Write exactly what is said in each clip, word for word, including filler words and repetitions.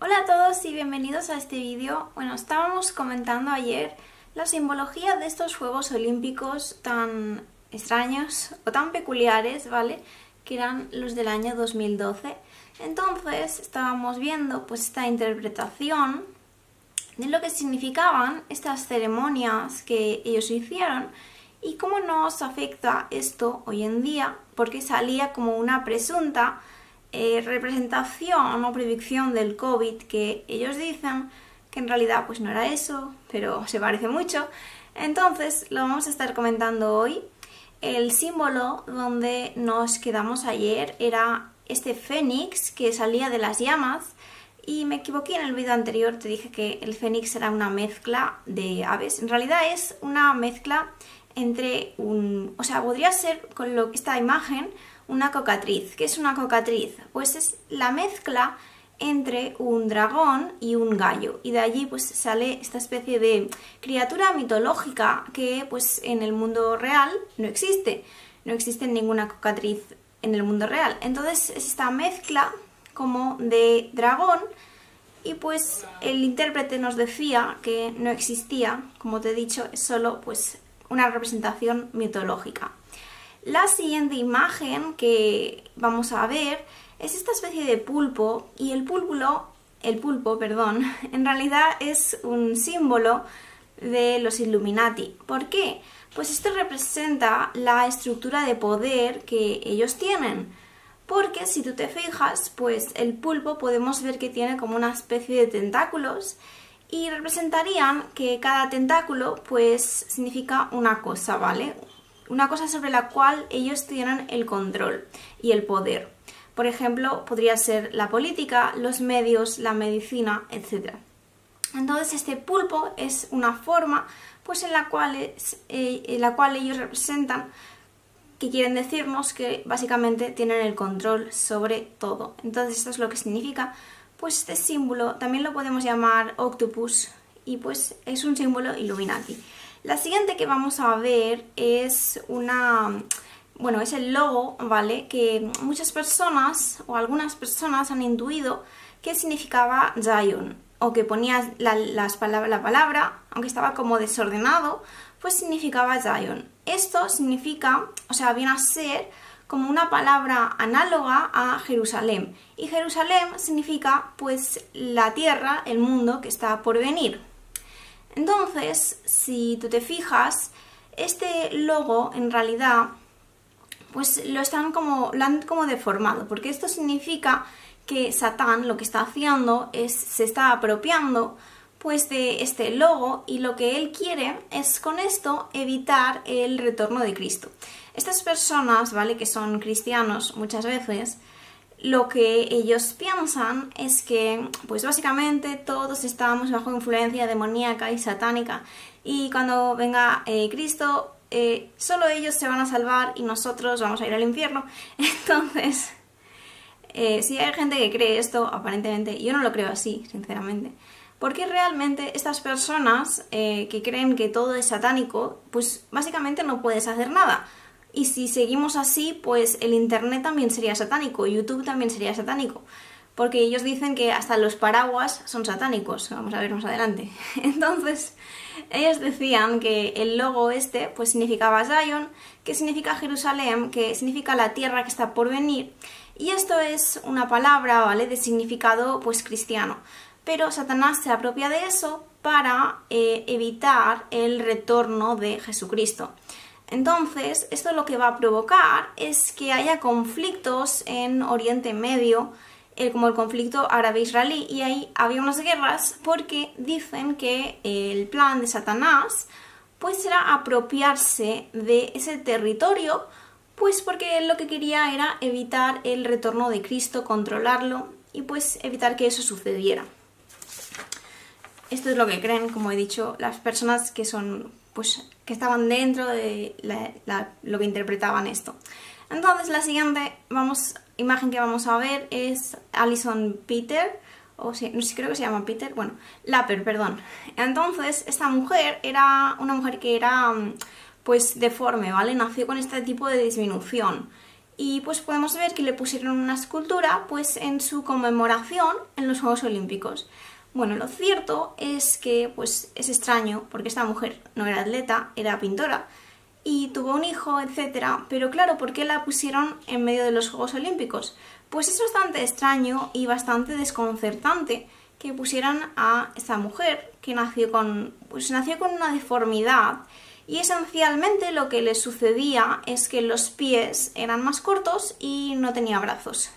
Hola a todos y bienvenidos a este vídeo. Bueno, estábamos comentando ayer la simbología de estos Juegos Olímpicos tan extraños o tan peculiares, ¿vale? Que eran los del año dos mil doce. Entonces estábamos viendo pues esta interpretación de lo que significaban estas ceremonias que ellos hicieron y cómo nos afecta esto hoy en día, porque salía como una presunta eh, representación o predicción del COVID, que ellos dicen que en realidad pues no era eso, pero se parece mucho. Entonces lo vamos a estar comentando hoy. El símbolo donde nos quedamos ayer era este fénix que salía de las llamas, y me equivoqué en el vídeo anterior, te dije que el fénix era una mezcla de aves. En realidad es una mezcla entre un... o sea, podría ser con lo que esta imagen una cocatriz. ¿Qué es una cocatriz? Pues es la mezcla entre un dragón y un gallo, y de allí pues sale esta especie de criatura mitológica que pues en el mundo real no existe. No existe ninguna cocatriz en el mundo real. Entonces es esta mezcla como de dragón, y pues el intérprete nos decía que no existía, como te he dicho, es solo pues una representación mitológica. La siguiente imagen que vamos a ver es esta especie de pulpo, y el pulpo, el pulpo, perdón, en realidad es un símbolo de los Illuminati. ¿Por qué? Pues esto representa la estructura de poder que ellos tienen. Porque si tú te fijas, pues el pulpo podemos ver que tiene como una especie de tentáculos, y representarían que cada tentáculo pues significa una cosa, ¿vale? Una cosa sobre la cual ellos tienen el control y el poder. Por ejemplo, podría ser la política, los medios, la medicina, etcétera. Entonces este pulpo es una forma pues en la cual, es, eh, en la cual ellos representan, que quieren decirnos que básicamente tienen el control sobre todo. Entonces esto es lo que significa pues este símbolo. También lo podemos llamar octopus, y pues es un símbolo Illuminati. La siguiente que vamos a ver es una... bueno, es el logo, ¿vale? Que muchas personas o algunas personas han intuido que significaba Zion, o que ponía la, las palabra, la palabra, aunque estaba como desordenado, pues significaba Zion. Esto significa, o sea, viene a ser como una palabra análoga a Jerusalén. Y Jerusalén significa, pues, la tierra, el mundo que está por venir. Entonces, si tú te fijas, este logo, en realidad, pues lo están como, lo han como deformado, porque esto significa que Satán lo que está haciendo es, se está apropiando pues de este logo, y lo que él quiere es con esto evitar el retorno de Cristo. Estas personas, ¿vale?, que son cristianos muchas veces, lo que ellos piensan es que pues básicamente todos estamos bajo influencia demoníaca y satánica, y cuando venga eh, Cristo eh, solo ellos se van a salvar y nosotros vamos a ir al infierno. Entonces, eh, si hay gente que cree esto, aparentemente yo no lo creo así, sinceramente. Porque realmente estas personas eh, que creen que todo es satánico, pues básicamente no puedes hacer nada. Y si seguimos así, pues el internet también sería satánico, YouTube también sería satánico. Porque ellos dicen que hasta los paraguas son satánicos, vamos a ver más adelante. Entonces, ellos decían que el logo este pues significaba Zion, que significa Jerusalén, que significa la tierra que está por venir. Y esto es una palabra, ¿vale?, de significado pues cristiano. Pero Satanás se apropia de eso para eh, evitar el retorno de Jesucristo. Entonces, esto lo que va a provocar es que haya conflictos en Oriente Medio, eh, como el conflicto árabe-israelí, y ahí había unas guerras, porque dicen que el plan de Satanás pues era apropiarse de ese territorio, pues porque él lo que quería era evitar el retorno de Cristo, controlarlo y pues evitar que eso sucediera. Esto es lo que creen, como he dicho, las personas que son, pues, que estaban dentro de la, la, lo que interpretaban esto. Entonces, la siguiente vamos, imagen que vamos a ver es Alison Peter, o si, no sé, creo que se llama Peter, bueno, Lapper, perdón. Entonces, esta mujer era una mujer que era, pues, deforme, ¿vale? Nació con este tipo de disminución. y pues podemos ver que le pusieron una escultura pues en su conmemoración en los Juegos Olímpicos. Bueno, lo cierto es que pues es extraño porque esta mujer no era atleta, era pintora y tuvo un hijo, etcétera. Pero claro, ¿por qué la pusieron en medio de los Juegos Olímpicos? Pues es bastante extraño y bastante desconcertante que pusieran a esta mujer que nació con, pues, nació con una deformidad. Y esencialmente lo que le sucedía es que los pies eran más cortos y no tenía brazos.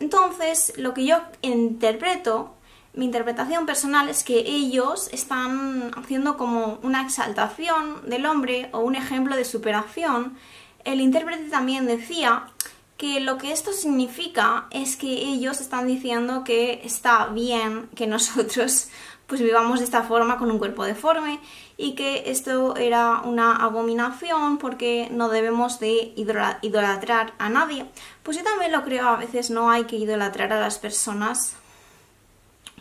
Entonces, lo que yo interpreto, mi interpretación personal, es que ellos están haciendo como una exaltación del hombre o un ejemplo de superación. El intérprete también decía que lo que esto significa es que ellos están diciendo que está bien que nosotros pues vivamos de esta forma con un cuerpo deforme y que esto era una abominación porque no debemos de idolatrar a nadie. Pues yo también lo creo, a veces no hay que idolatrar a las personas,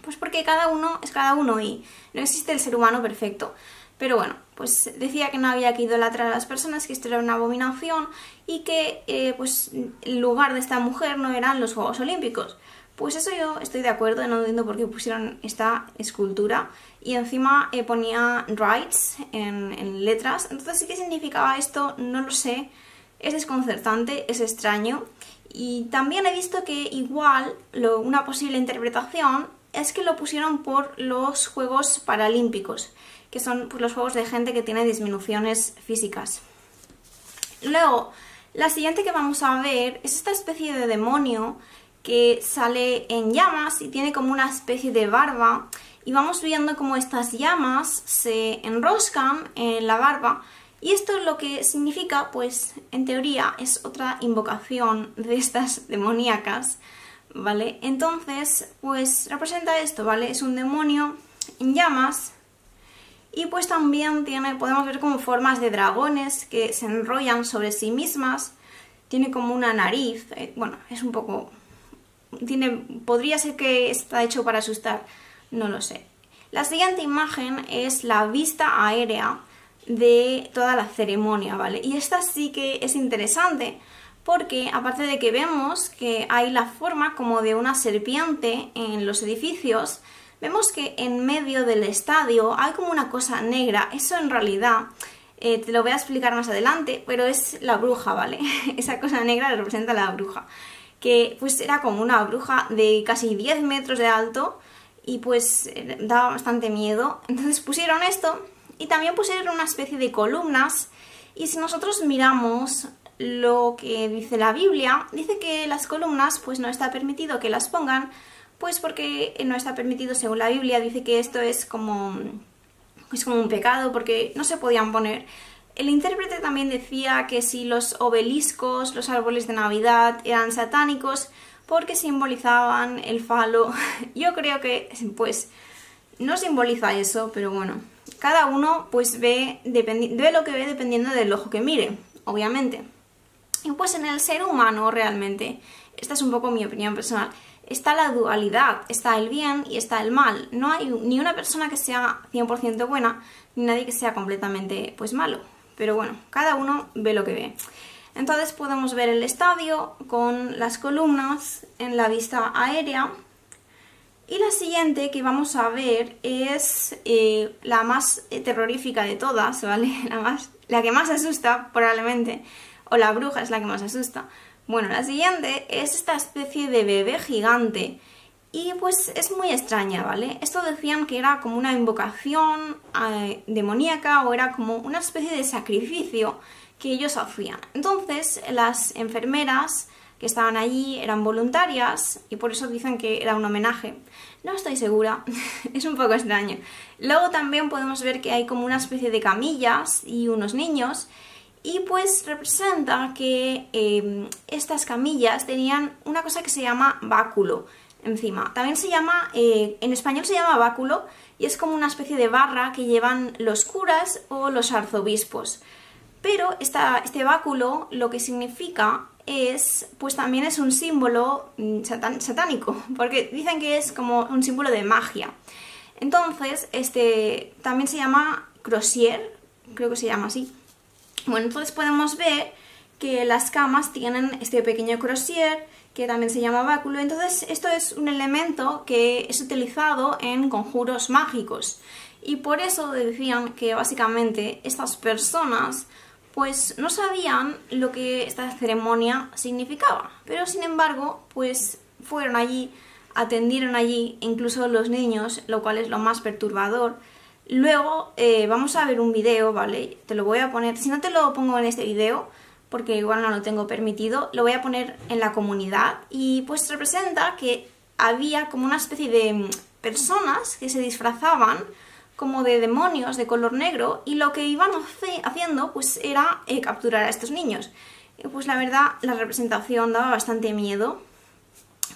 pues porque cada uno es cada uno y no existe el ser humano perfecto. Pero bueno, pues decía que no había que idolatrar a las personas, que esto era una abominación y que eh, pues el lugar de esta mujer no eran los Juegos Olímpicos. Pues eso yo estoy de acuerdo, no entiendo por qué pusieron esta escultura y encima eh, ponía rights en, en letras. Entonces, ¿qué significaba esto? No lo sé, es desconcertante, es extraño. Y también he visto que igual lo, una posible interpretación es que lo pusieron por los Juegos Paralímpicos, que son pues, los juegos de gente que tiene disminuciones físicas. Luego, la siguiente que vamos a ver es esta especie de demonio que sale en llamas y tiene como una especie de barba, y vamos viendo cómo estas llamas se enroscan en la barba, y esto lo que significa, pues en teoría, es otra invocación de estas demoníacas, ¿vale? Entonces, pues representa esto, ¿vale? Es un demonio en llamas. Y pues también tiene, podemos ver como formas de dragones que se enrollan sobre sí mismas. Tiene como una nariz, eh, bueno, es un poco... Tiene, podría ser que está hecho para asustar, no lo sé. La siguiente imagen es la vista aérea de toda la ceremonia, ¿vale? Y esta sí que es interesante porque aparte de que vemos que hay la forma como de una serpiente en los edificios, vemos que en medio del estadio hay como una cosa negra. Eso en realidad, eh, te lo voy a explicar más adelante, pero es la bruja, ¿vale? Esa cosa negra representa a la bruja, que pues era como una bruja de casi diez metros de alto y pues eh, daba bastante miedo. Entonces pusieron esto y también pusieron una especie de columnas, y si nosotros miramos lo que dice la Biblia, dice que las columnas pues no está permitido que las pongan. Pues porque no está permitido, según la Biblia, dice que esto es como, es como un pecado porque no se podían poner. El intérprete también decía que si los obeliscos, los árboles de Navidad eran satánicos porque simbolizaban el falo. Yo creo que pues no simboliza eso, pero bueno, cada uno pues ve, ve lo que ve dependiendo del ojo que mire, obviamente. Y pues en el ser humano realmente, esta es un poco mi opinión personal, está la dualidad, está el bien y está el mal. No hay ni una persona que sea cien por ciento buena, ni nadie que sea completamente pues malo. Pero bueno, cada uno ve lo que ve. Entonces podemos ver el estadio con las columnas en la vista aérea. Y la siguiente que vamos a ver es eh, la más terrorífica de todas, ¿vale? La, más, la que más asusta probablemente, o la bruja es la que más asusta. Bueno, la siguiente es esta especie de bebé gigante y pues es muy extraña, ¿vale? Esto decían que era como una invocación eh, demoníaca, o era como una especie de sacrificio que ellos hacían. Entonces las enfermeras que estaban allí eran voluntarias y por eso dicen que era un homenaje. No estoy segura, es un poco extraño. Luego también podemos ver que hay como una especie de camillas y unos niños. Y pues representa que eh, estas camillas tenían una cosa que se llama báculo encima. También se llama, eh, en español se llama báculo, y es como una especie de barra que llevan los curas o los arzobispos. Pero esta, este báculo lo que significa es, pues también es un símbolo satán, satánico, porque dicen que es como un símbolo de magia. Entonces, este también se llama crosier, creo que se llama así. Bueno, entonces podemos ver que las camas tienen este pequeño crochet que también se llama báculo. Entonces esto es un elemento que es utilizado en conjuros mágicos y por eso decían que básicamente estas personas pues no sabían lo que esta ceremonia significaba, pero sin embargo pues fueron allí, atendieron allí incluso los niños, lo cual es lo más perturbador. Luego eh, vamos a ver un video, ¿vale? Te lo voy a poner, si no te lo pongo en este video, porque igual no lo tengo permitido, lo voy a poner en la comunidad y pues representa que había como una especie de personas que se disfrazaban como de demonios de color negro y lo que iban haciendo pues era eh, capturar a estos niños. Y pues la verdad la representación daba bastante miedo.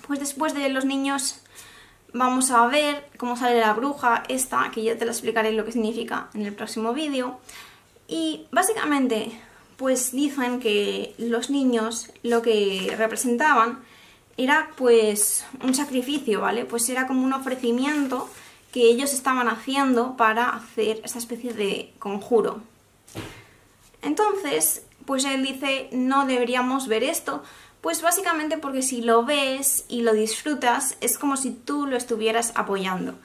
Pues después de los niños vamos a ver cómo sale la bruja esta, que ya te la explicaré lo que significa en el próximo vídeo. Y básicamente pues dicen que los niños lo que representaban era pues un sacrificio, ¿vale? Pues era como un ofrecimiento que ellos estaban haciendo para hacer esta especie de conjuro. Entonces, pues él dice, no deberíamos ver esto, pues básicamente porque si lo ves y lo disfrutas, es como si tú lo estuvieras apoyando.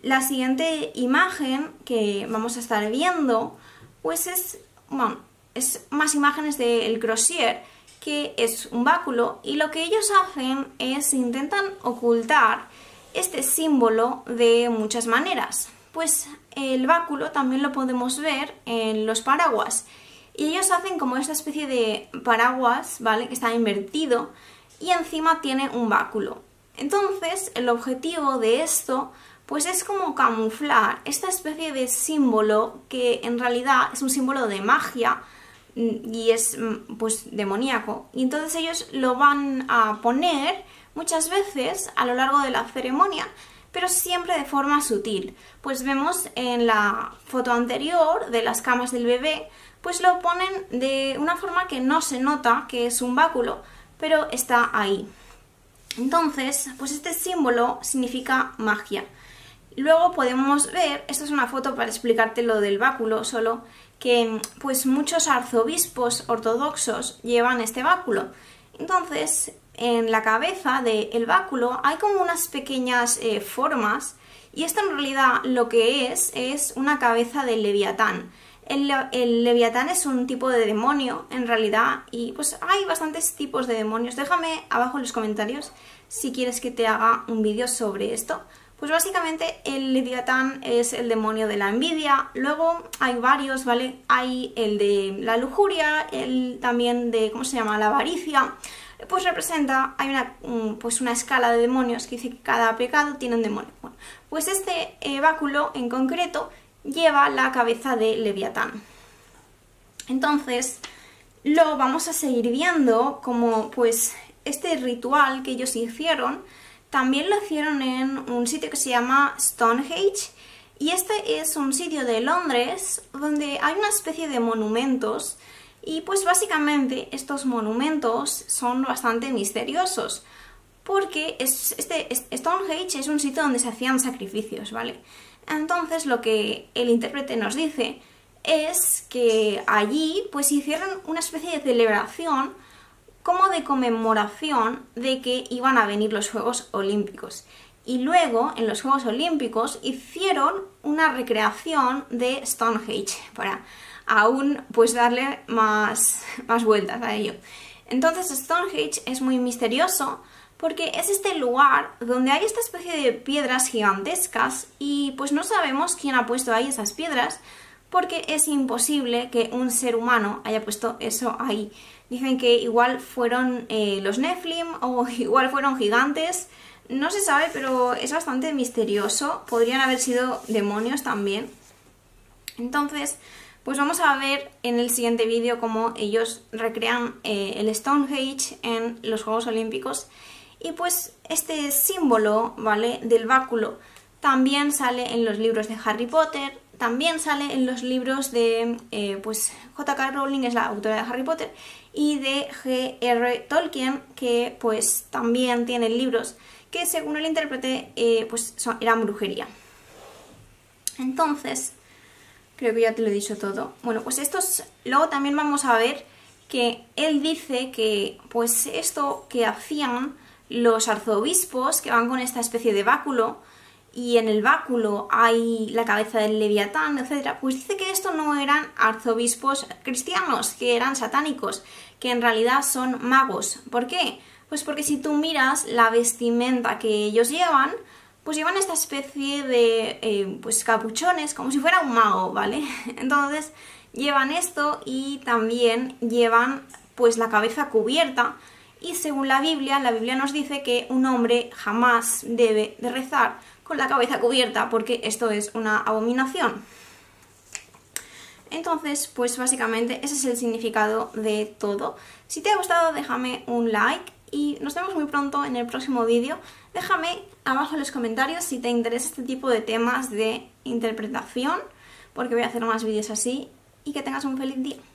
La siguiente imagen que vamos a estar viendo, pues es... bueno, es más imágenes del crochet, que es un báculo, y lo que ellos hacen es intentan ocultar este símbolo de muchas maneras. Pues el báculo también lo podemos ver en los paraguas, y ellos hacen como esta especie de paraguas, ¿vale?, que está invertido, y encima tiene un báculo. Entonces el objetivo de esto pues es como camuflar esta especie de símbolo que en realidad es un símbolo de magia y es pues demoníaco, y entonces ellos lo van a poner muchas veces a lo largo de la ceremonia, pero siempre de forma sutil. Pues vemos en la foto anterior de las camas del bebé, pues lo ponen de una forma que no se nota que es un báculo, pero está ahí. Entonces pues este símbolo significa magia. Luego podemos ver, esta es una foto para explicarte lo del báculo solo, que pues muchos arzobispos ortodoxos llevan este báculo. Entonces en la cabeza del báculo hay como unas pequeñas eh, formas, y esto en realidad lo que es es una cabeza del Leviatán. El, el Leviatán es un tipo de demonio en realidad, y pues hay bastantes tipos de demonios. Déjame abajo en los comentarios si quieres que te haga un vídeo sobre esto. Pues básicamente el Leviatán es el demonio de la envidia. Luego hay varios, ¿vale? Hay el de la lujuria, el también de, ¿cómo se llama?, la avaricia. Pues representa, hay una, pues una escala de demonios que dice que cada pecado tiene un demonio. Bueno, pues este eh, báculo en concreto lleva la cabeza de Leviatán. Entonces lo vamos a seguir viendo como pues este ritual que ellos hicieron. También lo hicieron en un sitio que se llama Stonehenge, y este es un sitio de Londres donde hay una especie de monumentos, y pues básicamente estos monumentos son bastante misteriosos porque es, este, este Stonehenge es un sitio donde se hacían sacrificios, ¿vale? Entonces lo que el intérprete nos dice es que allí pues hicieron una especie de celebración como de conmemoración de que iban a venir los Juegos Olímpicos. Y luego, en los Juegos Olímpicos, hicieron una recreación de Stonehenge para aún pues darle más, más vueltas a ello. Entonces Stonehenge es muy misterioso porque es este lugar donde hay esta especie de piedras gigantescas, y pues no sabemos quién ha puesto ahí esas piedras, porque es imposible que un ser humano haya puesto eso ahí. Dicen que igual fueron eh, los Nephilim o igual fueron gigantes, no se sabe, pero es bastante misterioso. Podrían haber sido demonios también. Entonces, pues vamos a ver en el siguiente vídeo cómo ellos recrean eh, el Stonehenge en los Juegos Olímpicos. Y pues este símbolo, ¿vale?, del báculo también sale en los libros de Harry Potter. También sale en los libros de eh, pues J K Rowling, es la autora de Harry Potter, y de G R Tolkien, que pues también tiene libros que según el intérprete eh, pues son, eran brujería. Entonces, creo que ya te lo he dicho todo. Bueno, pues estos, luego también vamos a ver que él dice que pues esto que hacían los arzobispos, que van con esta especie de báculo, y en el báculo hay la cabeza del Leviatán, etcétera, pues dice que esto no eran arzobispos cristianos, que eran satánicos, que en realidad son magos. ¿Por qué? Pues porque si tú miras la vestimenta que ellos llevan, pues llevan esta especie de eh, pues capuchones, como si fuera un mago, ¿vale? Entonces llevan esto y también llevan pues la cabeza cubierta, y según la Biblia, la Biblia nos dice que un hombre jamás debe de rezar con la cabeza cubierta, porque esto es una abominación. Entonces, pues básicamente ese es el significado de todo. Si te ha gustado, déjame un like y nos vemos muy pronto en el próximo vídeo. Déjame abajo en los comentarios si te interesa este tipo de temas de interpretación, porque voy a hacer más vídeos así, y que tengas un feliz día.